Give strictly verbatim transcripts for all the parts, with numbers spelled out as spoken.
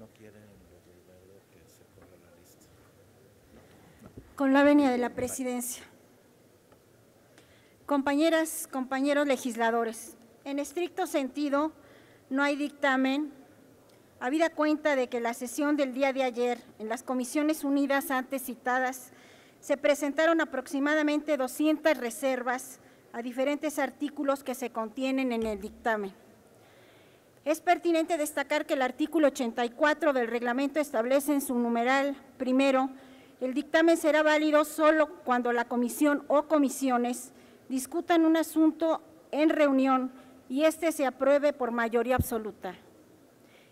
no quieren los delegados que se corra la lista. No, no. Con la venia de la presidencia. Compañeras, compañeros legisladores, en estricto sentido no hay dictamen, habida cuenta de que la sesión del día de ayer en las comisiones unidas antes citadas se presentaron aproximadamente doscientas reservas a diferentes artículos que se contienen en el dictamen. Es pertinente destacar que el artículo ochenta y cuatro del reglamento establece en su numeral primero, el dictamen será válido solo cuando la comisión o comisiones discutan un asunto en reunión y este se apruebe por mayoría absoluta.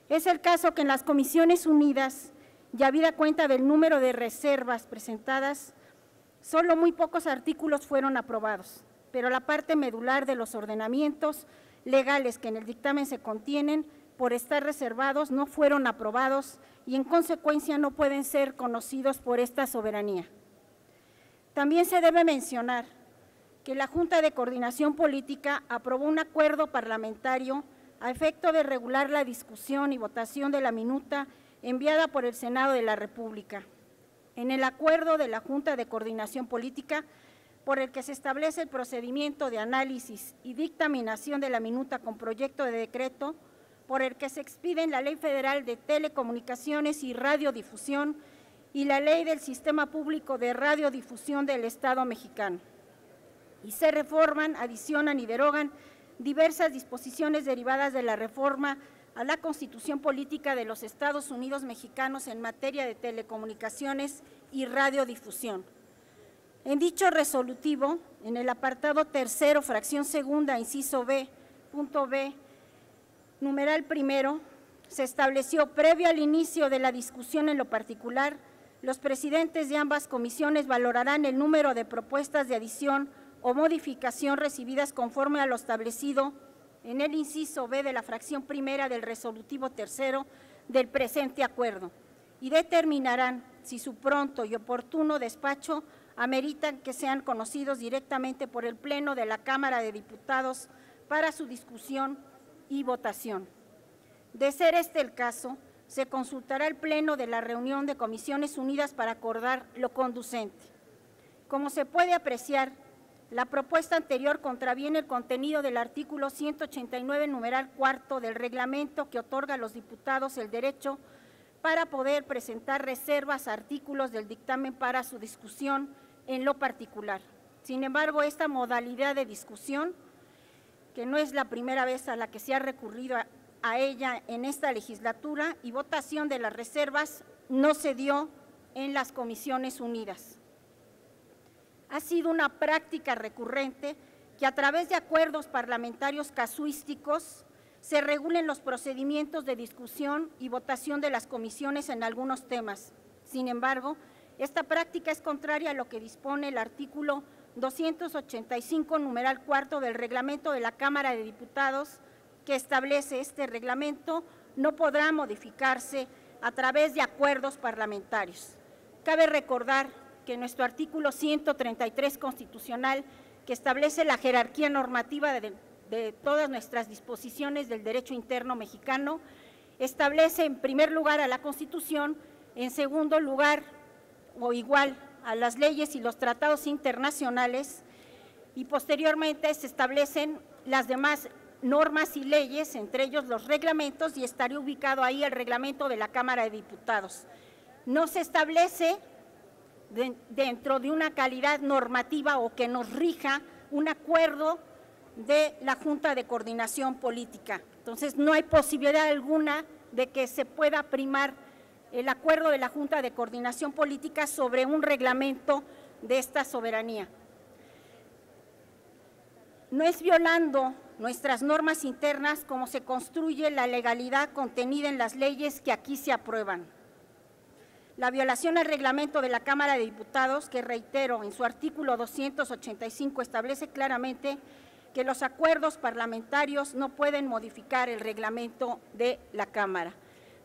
Es el caso que en las comisiones unidas, y habida cuenta del número de reservas presentadas, solo muy pocos artículos fueron aprobados, pero la parte medular de los ordenamientos legales que en el dictamen se contienen, por estar reservados, no fueron aprobados y en consecuencia no pueden ser conocidos por esta soberanía. También se debe mencionar que la Junta de Coordinación Política aprobó un acuerdo parlamentario a efecto de regular la discusión y votación de la minuta enviada por el Senado de la República. En el acuerdo de la Junta de Coordinación Política, por el que se establece el procedimiento de análisis y dictaminación de la minuta con proyecto de decreto, por el que se expiden la Ley Federal de Telecomunicaciones y Radiodifusión y la Ley del Sistema Público de Radiodifusión del Estado Mexicano. Y se reforman, adicionan y derogan diversas disposiciones derivadas de la reforma a la Constitución Política de los Estados Unidos Mexicanos en materia de telecomunicaciones y radiodifusión. En dicho resolutivo, en el apartado tercero, fracción segunda, inciso B, punto B, numeral primero, se estableció previo al inicio de la discusión en lo particular, los presidentes de ambas comisiones valorarán el número de propuestas de adición o modificación recibidas conforme a lo establecido en el inciso B de la fracción primera del resolutivo tercero del presente acuerdo y determinarán si su pronto y oportuno despacho ameritan que sean conocidos directamente por el Pleno de la Cámara de Diputados para su discusión y votación. De ser este el caso, se consultará el Pleno de la reunión de Comisiones Unidas para acordar lo conducente. Como se puede apreciar, la propuesta anterior contraviene el contenido del artículo ciento ochenta y nueve, numeral cuarto del reglamento que otorga a los diputados el derecho para poder presentar reservas a artículos del dictamen para su discusión en lo particular. Sin embargo, esta modalidad de discusión, que no es la primera vez a la que se ha recurrido a, a ella en esta legislatura, y votación de las reservas no se dio en las comisiones unidas. Ha sido una práctica recurrente que a través de acuerdos parlamentarios casuísticos se regulen los procedimientos de discusión y votación de las comisiones en algunos temas. Sin embargo, esta práctica es contraria a lo que dispone el artículo doscientos ochenta y cinco, numeral cuarto del reglamento de la Cámara de Diputados, que establece este reglamento no podrá modificarse a través de acuerdos parlamentarios. Cabe recordar que nuestro artículo ciento treinta y tres constitucional, que establece la jerarquía normativa de, de todas nuestras disposiciones del derecho interno mexicano, establece en primer lugar a la Constitución, en segundo lugar o igual a las leyes y los tratados internacionales, y posteriormente se establecen las demás normas y leyes, entre ellos los reglamentos, y estaría ubicado ahí el reglamento de la Cámara de Diputados. No se establece dentro de una calidad normativa o que nos rija un acuerdo de la Junta de Coordinación Política. Entonces, no hay posibilidad alguna de que se pueda primar el acuerdo de la Junta de Coordinación Política sobre un reglamento de esta soberanía. No es violando nuestras normas internas como se construye la legalidad contenida en las leyes que aquí se aprueban. La violación al reglamento de la Cámara de Diputados, que reitero en su artículo doscientos ochenta y cinco, establece claramente que los acuerdos parlamentarios no pueden modificar el reglamento de la Cámara.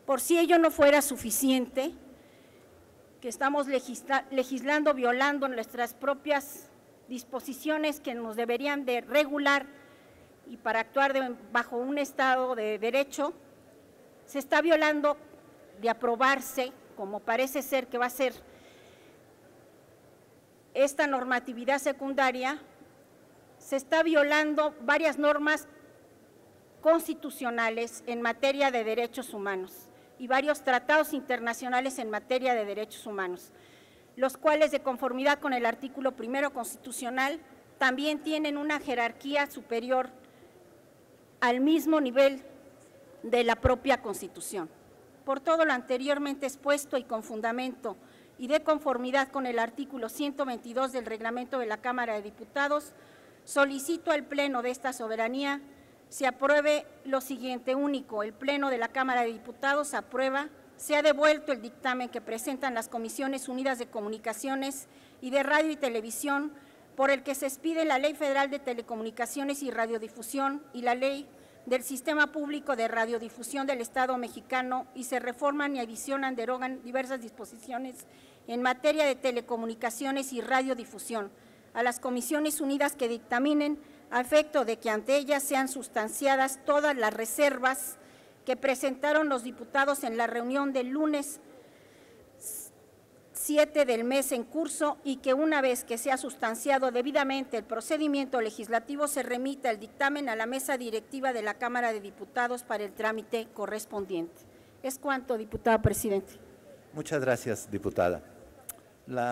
Por si ello no fuera suficiente, que estamos legisla- legislando, violando nuestras propias disposiciones que nos deberían de regular y para actuar de, bajo un Estado de Derecho, se está violando de aprobarse, como parece ser que va a ser esta normatividad secundaria, se está violando varias normas constitucionales en materia de derechos humanos y varios tratados internacionales en materia de derechos humanos, los cuales, de conformidad con el artículo primero constitucional, también tienen una jerarquía superior al mismo nivel de la propia Constitución. Por todo lo anteriormente expuesto y con fundamento y de conformidad con el artículo ciento veintidós del Reglamento de la Cámara de Diputados, solicito al Pleno de esta soberanía se apruebe lo siguiente único: el Pleno de la Cámara de Diputados aprueba, se ha devuelto el dictamen que presentan las Comisiones Unidas de Comunicaciones y de Radio y Televisión, por el que se expide la Ley Federal de Telecomunicaciones y Radiodifusión y la Ley del Sistema Público de Radiodifusión del Estado Mexicano, y se reforman y adicionan, derogan diversas disposiciones en materia de telecomunicaciones y radiodifusión a las Comisiones Unidas que dictaminen, a efecto de que ante ellas sean sustanciadas todas las reservas que presentaron los diputados en la reunión del lunes siete del mes en curso, y que una vez que sea sustanciado debidamente el procedimiento legislativo, se remita el dictamen a la mesa directiva de la Cámara de Diputados para el trámite correspondiente. Es cuanto, diputado presidente. Muchas gracias, diputada. La